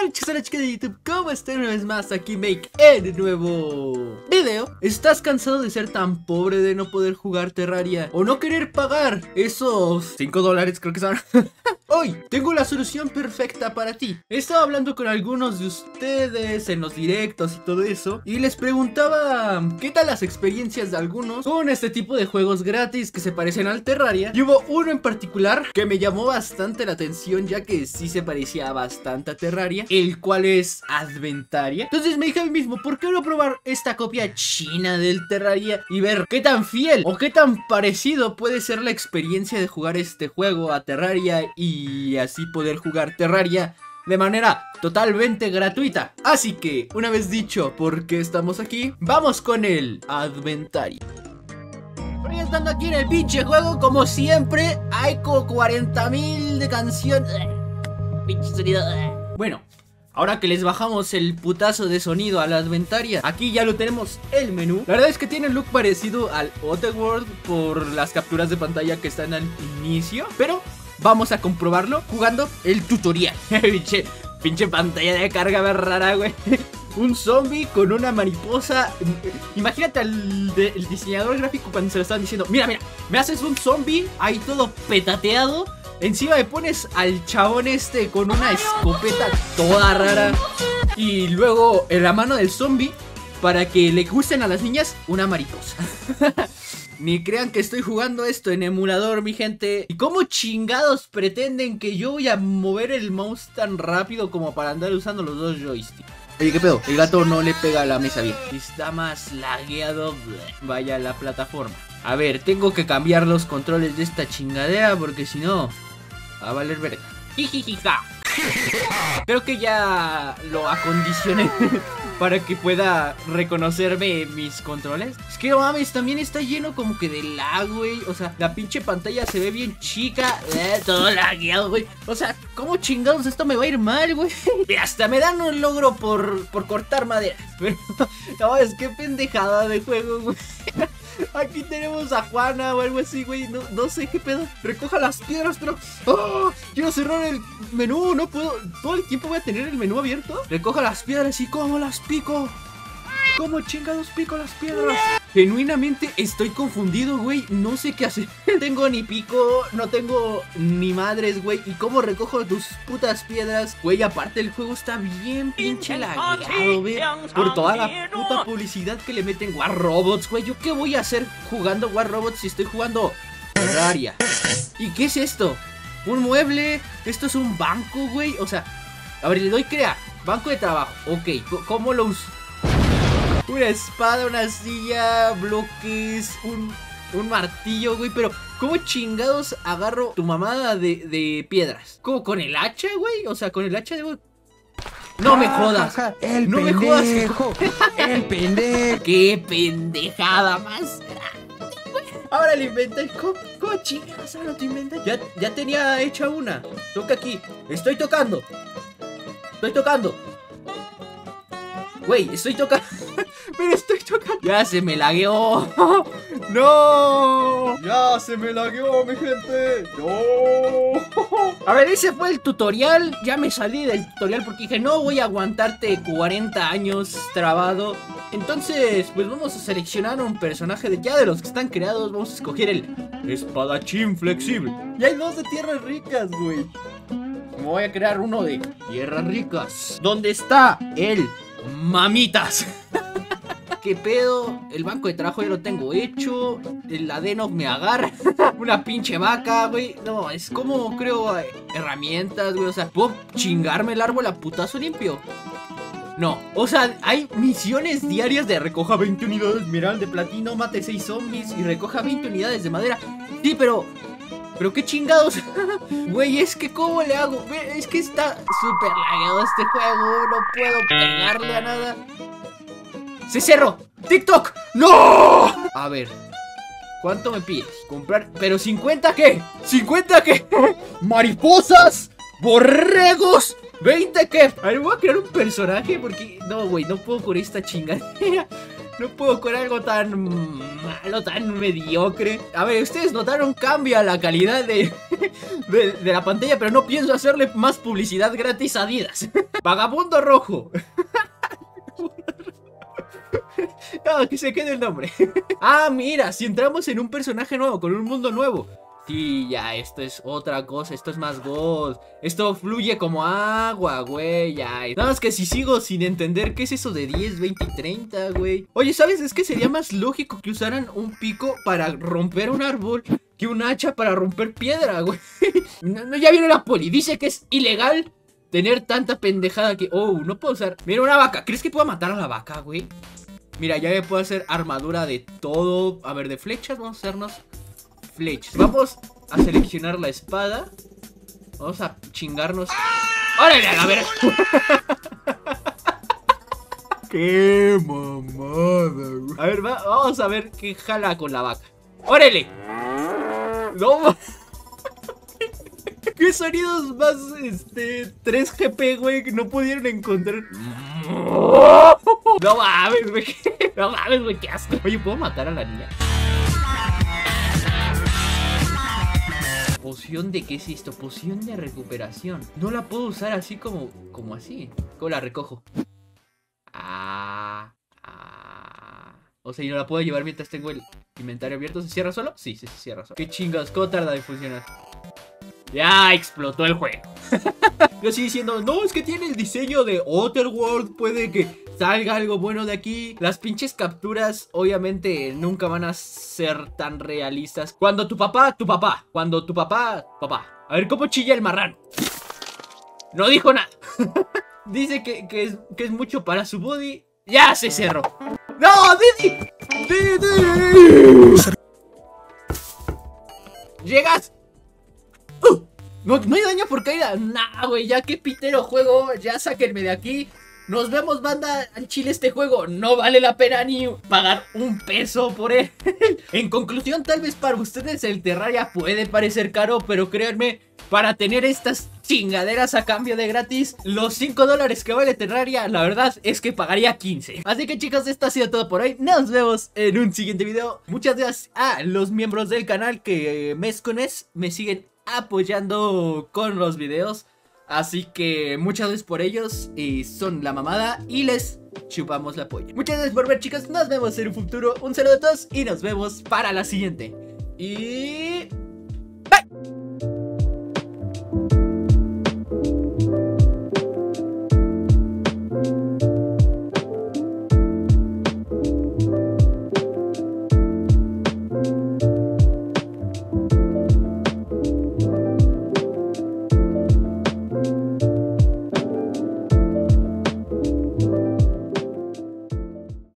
Hola chicos, hola chicas de YouTube, ¿cómo están? Una vez más aquí Make el nuevo video. ¿Estás cansado de ser tan pobre de no poder jugar Terraria o no querer pagar esos $5 creo que son? Hoy tengo la solución perfecta para ti. He estado hablando con algunos de ustedes en los directos y todo eso, y les preguntaba qué tal las experiencias de algunos con este tipo de juegos gratis que se parecen al Terraria. Y hubo uno en particular que me llamó bastante la atención, ya que sí se parecía bastante a Terraria, el cual es Adventaria. Entonces me dije a mí mismo, ¿por qué no probar esta copia china del Terraria y ver qué tan fiel o qué tan parecido puede ser la experiencia de jugar este juego a Terraria y así poder jugar Terraria de manera totalmente gratuita? Así que, una vez dicho por qué estamos aquí, vamos con el Adventaria. Pero estando aquí en el pinche juego, como siempre, hay como 40.000 de canciones. Pinche sonido. Bueno, ahora que les bajamos el putazo de sonido a la Adventaria, aquí ya lo tenemos el menú. La verdad es que tiene un look parecido al Otherworld por las capturas de pantalla que están al inicio, pero vamos a comprobarlo jugando el tutorial. Pinche pantalla de carga rara, güey. Un zombie con una mariposa. Imagínate el diseñador gráfico cuando se lo estaban diciendo: mira, mira, me haces un zombie ahí todo petateado. Encima me pones al chabón este con una escopeta toda rara, y luego en la mano del zombie, para que le gusten a las niñas, una mariposa. Ni crean que estoy jugando esto en emulador, mi gente. ¿Y cómo chingados pretenden que yo voy a mover el mouse tan rápido como para andar usando los dos joysticks? Oye, ¿qué pedo? El gato no le pega a la mesa bien. Está más lagueado. Vaya la plataforma. A ver, tengo que cambiar los controles de esta chingadera, porque si no va a valer verga. Jijijija. Creo que ya lo acondicioné para que pueda reconocerme mis controles. Es que no mames, también está lleno como que de lag, güey. O sea, la pinche pantalla se ve bien chica, todo lagueado, güey. O sea, ¿cómo chingados esto me va a ir mal, güey? Hasta me dan un logro por cortar madera. Pero no, es que pendejada de juego, güey. Aquí tenemos a Juana o algo así, güey. No sé qué pedo. Recoja las piedras, pero... ¡Oh! Quiero cerrar el menú. No puedo. ¿Todo el tiempo voy a tener el menú abierto? Recoja las piedras y cómo las pico. ¿Cómo chingados pico las piedras? Genuinamente estoy confundido, güey. No sé qué hacer. No tengo ni pico, no tengo ni madres, güey. ¿Y cómo recojo tus putas piedras? Güey, aparte el juego está bien pinche lagueado, güey. Por toda la puta publicidad que le meten War Robots, güey. ¿Yo qué voy a hacer jugando War Robots si estoy jugando Terraria? ¿Y qué es esto? ¿Un mueble? ¿Esto es un banco, güey? O sea, a ver, le doy crear. Banco de trabajo. Ok, ¿cómo lo uso? Una espada, una silla, bloques, un martillo, güey. Pero, ¿cómo chingados agarro tu mamada de piedras? ¿Cómo? ¿Con el hacha, güey? O sea, con el hacha de... ¡No me jodas! ¡El no pendejo! Me jodas. ¡El pendejo! ¡Qué pendejada más! Ahora lo inventé. ¿Cómo chingados ahora te inventé? Ya tenía hecha una. Toca aquí. Estoy tocando. Estoy tocando. Güey, estoy tocando. Pero estoy tocando. Ya se me lagueó. No. Ya se me lagueó, mi gente. No. A ver, ese fue el tutorial. Ya me salí del tutorial porque dije, no voy a aguantarte 40 años trabado. Entonces, pues vamos a seleccionar un personaje de ya de los que están creados. Vamos a escoger el espadachín flexible. Y hay dos de tierras ricas, güey. Me voy a crear uno de tierras ricas. ¿Dónde está el... mamitas? ¿Qué pedo? El banco de trabajo ya lo tengo hecho. El adeno me agarra. Una pinche vaca, güey. No, es como creo herramientas, güey. O sea, ¿puedo chingarme el árbol a putazo limpio? No, o sea, hay misiones diarias de recoja 20 unidades de esmeralda de platino, mate 6 zombies y recoja 20 unidades de madera. Sí, pero qué chingados. Güey, es que ¿cómo le hago? Es que está súper lagueado este juego. No puedo pegarle a nada. ¡Se cerró! ¡TikTok! ¡No! A ver, ¿cuánto me pides? Comprar... ¿Pero 50 qué? ¿50 qué? ¡Mariposas! ¡Borregos! ¿20 qué? A ver, voy a crear un personaje porque... No, güey, no puedo con esta chingadera. No puedo con algo tan malo, tan mediocre. A ver, ustedes notaron cambio a la calidad de la pantalla, pero no pienso hacerle más publicidad gratis a Adidas. Vagabundo rojo. No, que se quede el nombre. Ah, mira, si entramos en un personaje nuevo, con un mundo nuevo. Sí, ya, esto es otra cosa, esto es más gold. Esto fluye como agua, güey, ya. Nada más que si sigo sin entender qué es eso de 10, 20 y 30, güey. Oye, ¿sabes? Es que sería más lógico que usaran un pico para romper un árbol que un hacha para romper piedra, güey. No, ya vino la poli, dice que es ilegal tener tanta pendejada que... Oh, no puedo usar... Mira, una vaca, ¿crees que pueda matar a la vaca, güey? Mira, ya me puedo hacer armadura de todo. A ver, de flechas, vamos a hacernos flechas. Vamos a seleccionar la espada. Vamos a chingarnos. ¡Órale, a la verga! ¡Qué mamada, güey! A ver, vamos a ver qué jala con la vaca. ¡Órale! ¡No! ¿Qué sonidos más, 3GP, güey, que no pudieron encontrar? No mames, güey. No mames, güey, qué asco. Oye, ¿puedo matar a la niña? ¿Poción de qué es esto? Poción de recuperación. No la puedo usar así como así. ¿Cómo la recojo? O sea, ¿y no la puedo llevar mientras tengo el inventario abierto? ¿Se cierra solo? Sí, se cierra solo. ¿Qué chingas? ¿Cómo tarda en funcionar? Ya explotó el juego. Yo sigo diciendo, no, es que tiene el diseño de Otherworld, puede que salga algo bueno de aquí. Las pinches capturas obviamente nunca van a ser tan realistas. Cuando tu papá. A ver cómo chilla el marrano. No dijo nada. Dice que es mucho para su body. Ya se cerró. ¡No, Didi! ¡Didi! ¡Llegas! No, no hay daño por caída. Nah, güey, ya que pitero juego. Ya sáquenme de aquí. Nos vemos, banda. Al chile este juego no vale la pena ni pagar un peso por él. En conclusión, tal vez para ustedes el Terraria puede parecer caro, pero créanme, para tener estas chingaderas a cambio de gratis, los $5 que vale Terraria, la verdad es que pagaría 15. Así que chicos, esto ha sido todo por hoy. Nos vemos en un siguiente video. Muchas gracias a los miembros del canal que mes con mes me siguen apoyando con los videos. Así que muchas gracias por ellos. Y son la mamada y les chupamos la polla. Muchas gracias por ver, chicos. Nos vemos en un futuro. Un saludo a todos y nos vemos para la siguiente. Y...